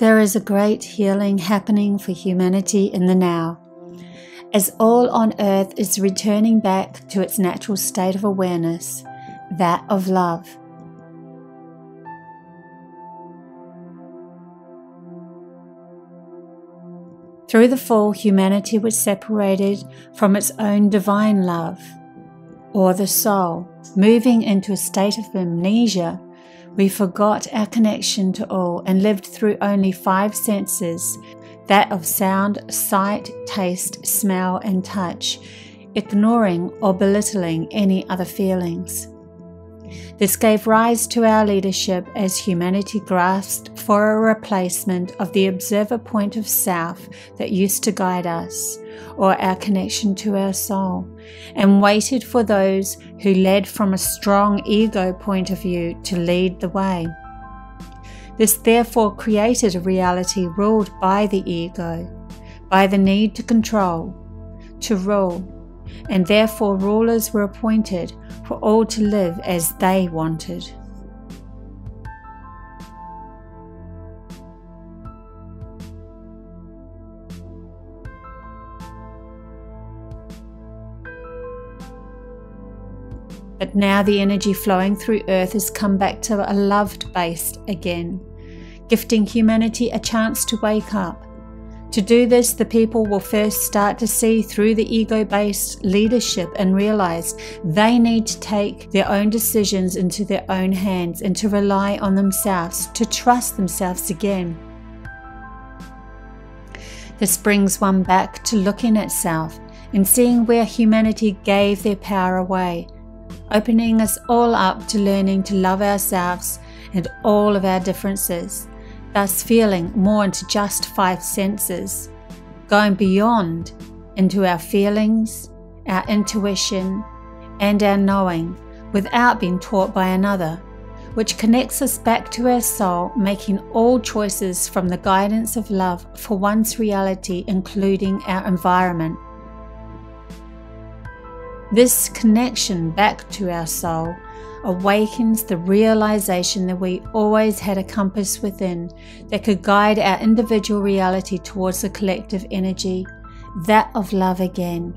There is a great healing happening for humanity in the now, as all on earth is returning back to its natural state of awareness, that of love. Through the fall, humanity was separated from its own divine love, or the soul. Moving into a state of amnesia, we forgot our connection to all and lived through only 5 senses, that of sound, sight, taste, smell and touch, ignoring or belittling any other feelings. This gave rise to our leadership as humanity grasped for a replacement of the observer point of self that used to guide us, or our connection to our soul, and waited for those who led from a strong ego point of view to lead the way. This therefore created a reality ruled by the ego, by the need to control, to rule, and therefore rulers were appointed for all to live as they wanted. But now the energy flowing through Earth has come back to a loved base again, gifting humanity a chance to wake up. To do this, the people will first start to see through the ego-based leadership and realize they need to take their own decisions into their own hands and to rely on themselves, to trust themselves again. This brings one back to looking at self and seeing where humanity gave their power away, opening us all up to learning to love ourselves and all of our differences, thus feeling more into just 5 senses, going beyond into our feelings, our intuition and our knowing without being taught by another, which connects us back to our soul, making all choices from the guidance of love for one's reality, including our environment. This connection back to our soul awakens the realization that we always had a compass within that could guide our individual reality towards the collective energy, that of love again.